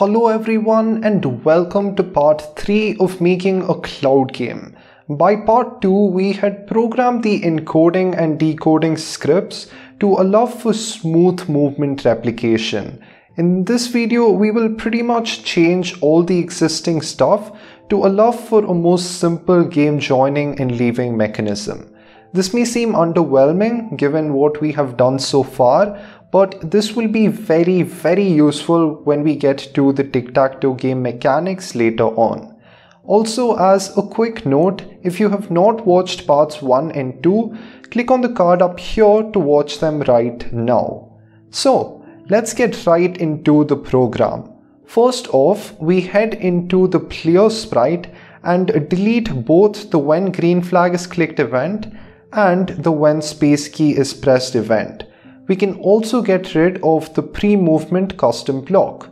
Hello everyone and welcome to part 3 of making a cloud game. By part 2 we had programmed the encoding and decoding scripts to allow for smooth movement replication. In this video we will pretty much change all the existing stuff to allow for a more simple game joining and leaving mechanism. This may seem underwhelming given what we have done so far, but this will be very useful when we get to the tic-tac-toe game mechanics later on. Also, as a quick note, if you have not watched parts 1 and 2, click on the card up here to watch them right now. So, let's get right into the program. First off, we head into the player sprite and delete both the when green flag is clicked event and the when space key is pressed event. We can also get rid of the pre-movement custom block.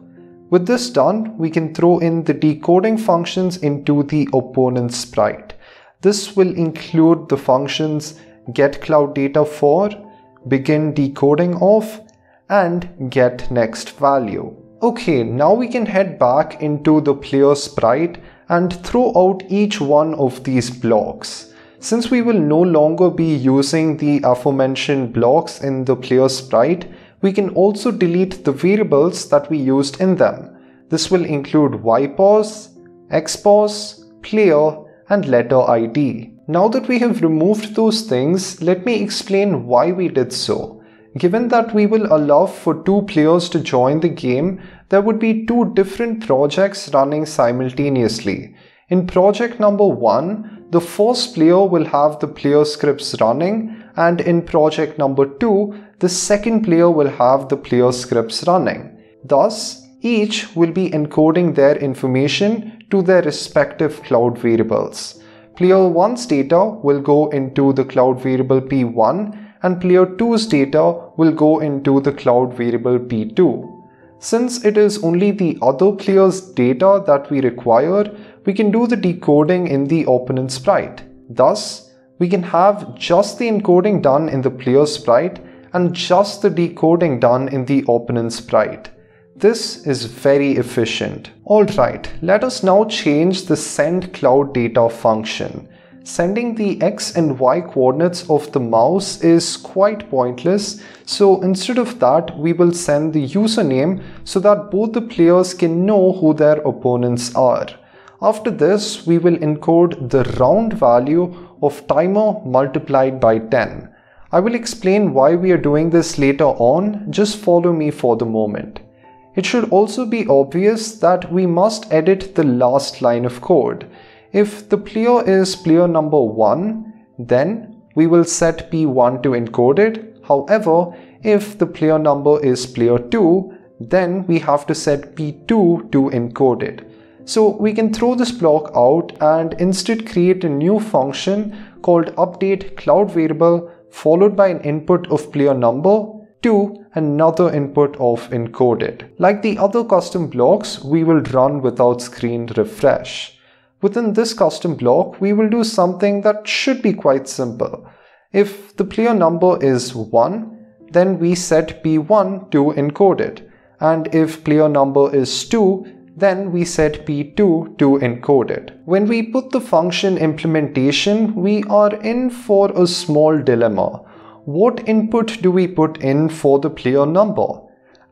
With this done, we can throw in the decoding functions into the opponent sprite. This will include the functions get cloud data for, begin decoding of, and get next value. Okay, now we can head back into the player sprite and throw out each one of these blocks. Since we will no longer be using the aforementioned blocks in the player sprite, we can also delete the variables that we used in them. This will include ypause, xpause, player, and letter ID. Now that we have removed those things, let me explain why we did so. Given that we will allow for two players to join the game, there would be two different projects running simultaneously. In project number 1, the first player will have the player scripts running, and in project number 2, the second player will have the player scripts running. Thus, each will be encoding their information to their respective cloud variables. Player 1's data will go into the cloud variable P1, and player 2's data will go into the cloud variable P2. Since it is only the other player's data that we require, we can do the decoding in the opponent sprite. Thus, we can have just the encoding done in the player sprite and just the decoding done in the opponent sprite. This is very efficient. Alright, let us now change the send cloud data function. Sending the x and y coordinates of the mouse is quite pointless, so instead of that, we will send the username so that both the players can know who their opponents are. After this, we will encode the round value of timer multiplied by 10. I will explain why we are doing this later on, just follow me for the moment. It should also be obvious that we must edit the last line of code. If the player is player number 1, then we will set P1 to encoded. However, if the player number is player 2, then we have to set P2 to encoded. So we can throw this block out and instead create a new function called update cloud variable followed by an input of player number to another input of encoded. Like the other custom blocks, we will run without screen refresh. Within this custom block, we will do something that should be quite simple. If the player number is 1, then we set P1 to encoded, and if player number is 2, then we set P2 to encoded. When we put the function implementation, we are in for a small dilemma. What input do we put in for the player number?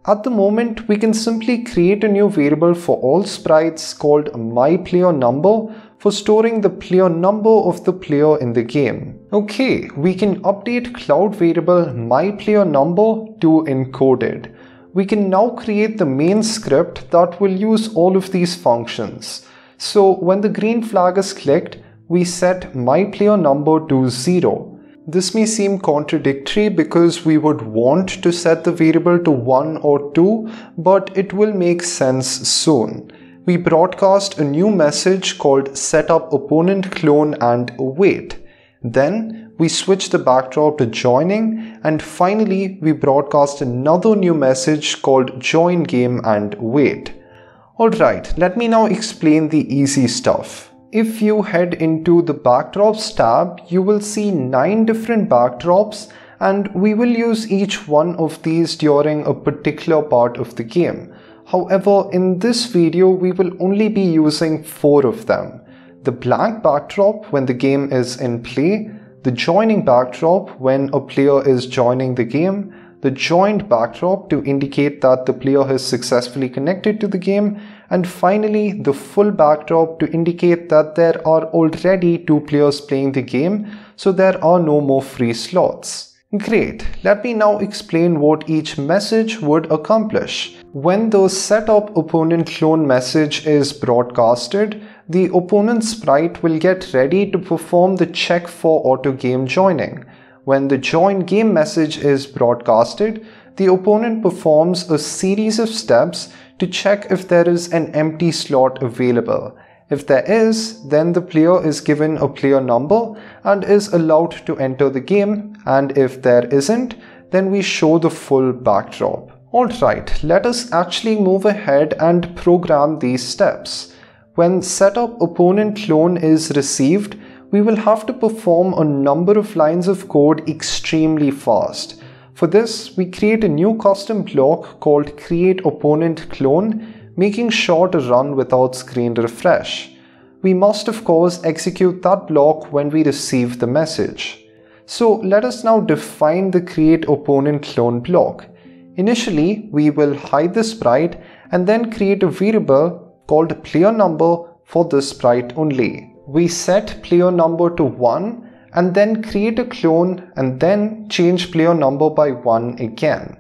At the moment, we can simply create a new variable for all sprites called myPlayerNumber for storing the player number of the player in the game. Okay, we can update cloud variable myPlayerNumber to encoded. We can now create the main script that will use all of these functions. So when the green flag is clicked, we set myPlayerNumber to 0. This may seem contradictory because we would want to set the variable to 1 or 2, but it will make sense soon. We broadcast a new message called setUpOpponentClone and await. Then we switch the backdrop to joining, and finally we broadcast another new message called joinGame and wait. Alright, let me now explain the easy stuff. If you head into the backdrops tab, you will see 9 different backdrops, and we will use each one of these during a particular part of the game. However, in this video, we will only be using 4 of them. The blank backdrop when the game is in play, the joining backdrop when a player is joining the game, the joined backdrop to indicate that the player has successfully connected to the game, and finally the full backdrop to indicate that there are already 2 players playing the game, so there are no more free slots. Great, let me now explain what each message would accomplish. When the setup opponent clone message is broadcasted, the opponent's sprite will get ready to perform the check for auto game joining. When the join game message is broadcasted, the opponent performs a series of steps to check if there is an empty slot available. If there is, then the player is given a player number and is allowed to enter the game, and if there isn't, then we show the full backdrop. Alright, let us actually move ahead and program these steps. When setup opponent clone is received, we will have to perform a number of lines of code extremely fast. For this, we create a new custom block called create opponent clone, making sure to run without screen refresh. We must of course execute that block when we receive the message. So let us now define the create opponent clone block. Initially, we will hide the sprite and then create a variable called player number for this sprite only. We set player number to 1 and then create a clone and then change player number by 1 again.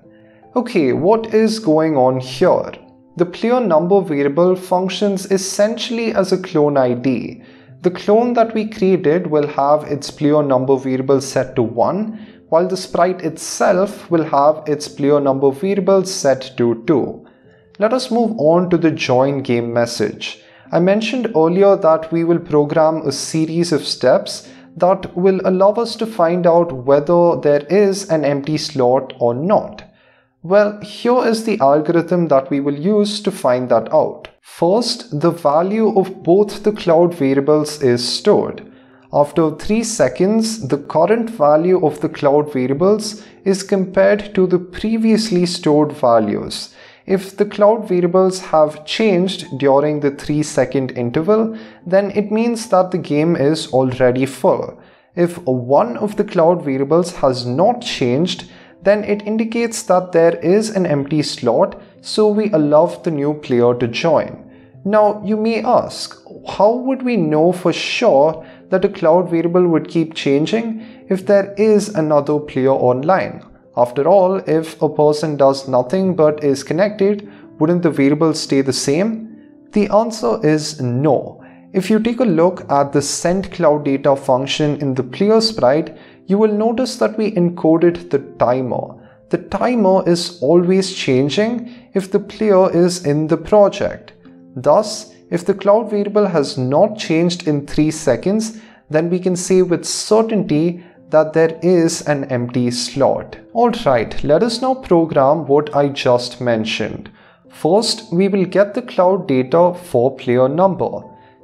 Okay, what is going on here? The player number variable functions essentially as a clone ID. The clone that we created will have its player number variable set to 1, while the sprite itself will have its player number variable set to 2. Let us move on to the join game message. I mentioned earlier that we will program a series of steps that will allow us to find out whether there is an empty slot or not. Well, here is the algorithm that we will use to find that out. First, the value of both the cloud variables is stored. After 3 seconds, the current value of the cloud variables is compared to the previously stored values. If the cloud variables have changed during the 3-second interval, then it means that the game is already full. If one of the cloud variables has not changed, then it indicates that there is an empty slot, so we allow the new player to join. Now you may ask, how would we know for sure that a cloud variable would keep changing if there is another player online? After all, if a person does nothing but is connected, wouldn't the variable stay the same? The answer is no. If you take a look at the sendCloudData function in the player sprite, you will notice that we encoded the timer. The timer is always changing if the player is in the project. Thus, if the cloud variable has not changed in 3 seconds, then we can say with certainty that there is an empty slot. Alright, let us now program what I just mentioned. First, we will get the cloud data for player number.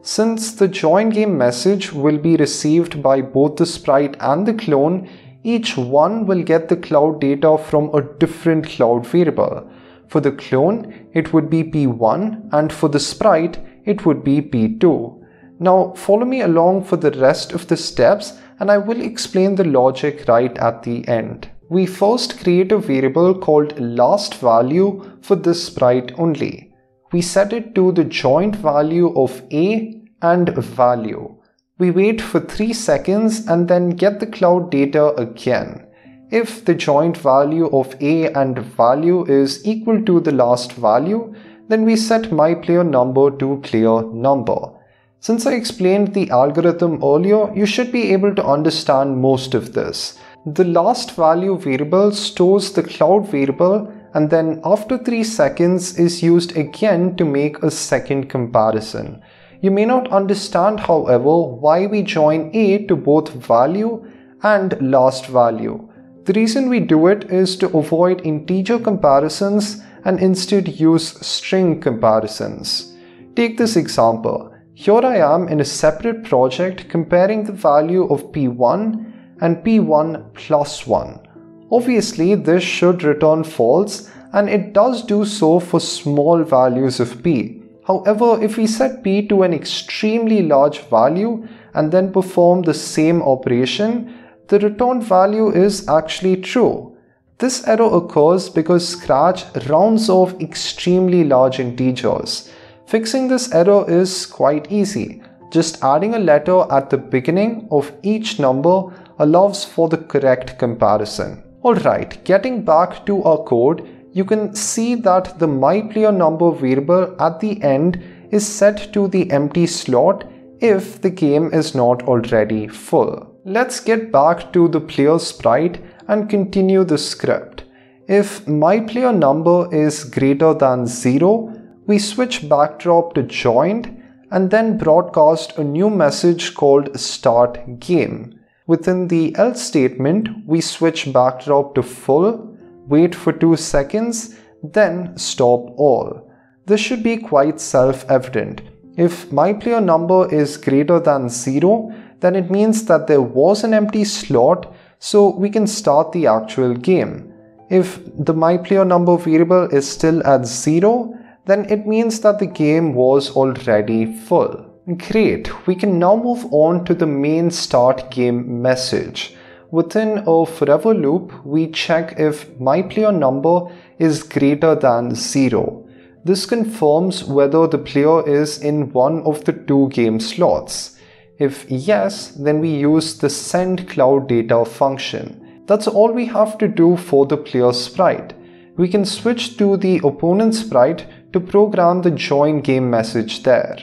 Since the join game message will be received by both the sprite and the clone, each one will get the cloud data from a different cloud variable. For the clone, it would be P1, and for the sprite, it would be P2. Now follow me along for the rest of the steps and I will explain the logic right at the end. We first create a variable called last value for this sprite only. We set it to the joint value of A and value. We wait for 3 seconds and then get the cloud data again. If the joint value of A and value is equal to the last value, then we set myPlayerNumber to playerNumber. Since I explained the algorithm earlier, you should be able to understand most of this. The last value variable stores the cloud variable and then after 3 seconds is used again to make a second comparison. You may not understand, however, why we join A to both value and last value. The reason we do it is to avoid integer comparisons and instead use string comparisons. Take this example. Here I am in a separate project comparing the value of P1 and P1 plus 1. Obviously, this should return false and it does do so for small values of p. However, if we set p to an extremely large value and then perform the same operation, the returned value is actually true. This error occurs because Scratch rounds off extremely large integers. Fixing this error is quite easy. Just adding a letter at the beginning of each number allows for the correct comparison. Alright, getting back to our code, you can see that the myPlayerNumber variable at the end is set to the empty slot if the game is not already full. Let's get back to the player sprite and continue the script. If myPlayerNumber is greater than 0, we switch backdrop to joined and then broadcast a new message called start game. Within the else statement, we switch backdrop to full, wait for 2 seconds, then stop all. This should be quite self-evident. If myPlayerNumber is greater than 0, then it means that there was an empty slot, so we can start the actual game. If the myPlayerNumber variable is still at 0, then it means that the game was already full. Great, we can now move on to the main start game message. Within a forever loop, we check if myPlayerNumber is greater than 0. This confirms whether the player is in one of the 2 game slots. If yes, then we use the send cloud data function. That's all we have to do for the player sprite. We can switch to the opponent sprite to program the join game message there.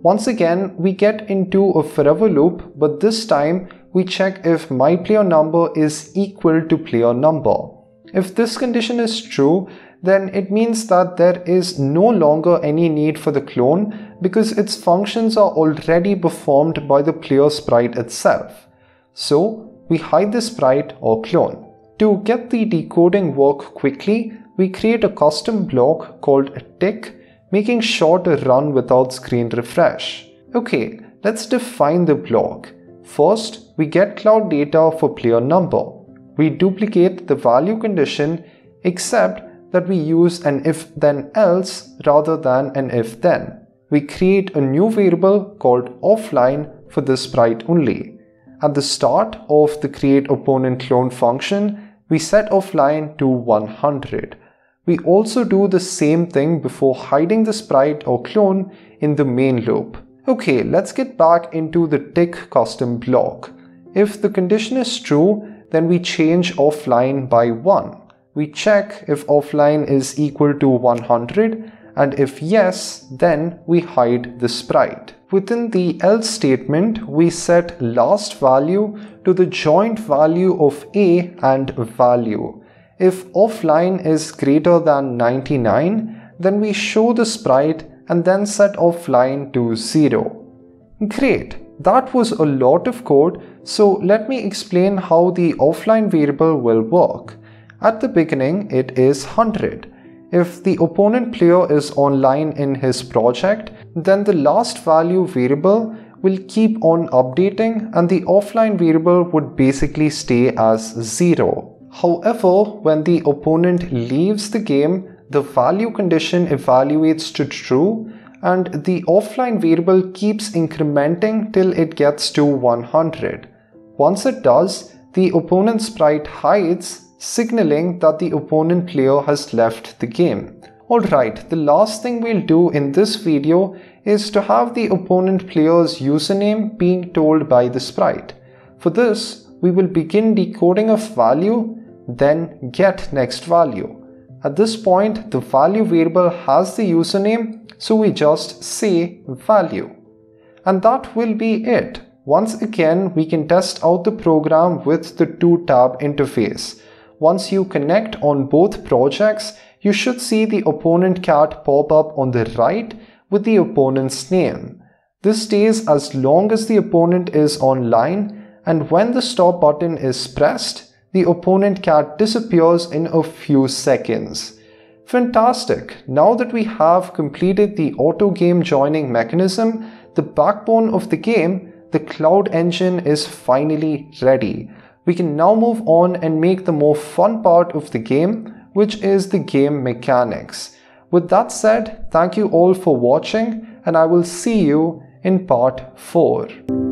Once again, we get into a forever loop, but this time we check if myPlayerNumber is equal to player number. If this condition is true, then it means that there is no longer any need for the clone because its functions are already performed by the player sprite itself. So we hide the sprite or clone. To get the decoding work quickly, we create a custom block called tick, making sure to run without screen refresh. Okay, let's define the block. First, we get cloud data for player number. We duplicate the value condition, except that we use an if then else rather than an if then. We create a new variable called offline for this sprite only. At the start of the create opponent clone function, we set offline to 100. We also do the same thing before hiding the sprite or clone in the main loop. Okay, let's get back into the tick custom block. If the condition is true, then we change offline by 1. We check if offline is equal to 100, and if yes, then we hide the sprite. Within the else statement, we set last value to the joint value of a and value. If offline is greater than 99, then we show the sprite and then set offline to 0. Great, that was a lot of code, so let me explain how the offline variable will work. At the beginning, it is 100. If the opponent player is online in his project, then the last value variable will keep on updating and the offline variable would basically stay as 0. However, when the opponent leaves the game, the value condition evaluates to true and the offline variable keeps incrementing till it gets to 100. Once it does, the opponent sprite hides, signaling that the opponent player has left the game. Alright, the last thing we'll do in this video is to have the opponent player's username being told by the sprite. For this, we will begin decoding of value, then get next value. At this point, the value variable has the username, so we just say value. And that will be it. Once again, we can test out the program with the 2-tab interface. Once you connect on both projects, you should see the opponent cat pop up on the right with the opponent's name. This stays as long as the opponent is online, and when the stop button is pressed, the opponent cat disappears in a few seconds. Fantastic! Now that we have completed the auto game joining mechanism, the backbone of the game, the cloud engine, is finally ready. We can now move on and make the more fun part of the game, which is the game mechanics. With that said, thank you all for watching, and I will see you in part 4.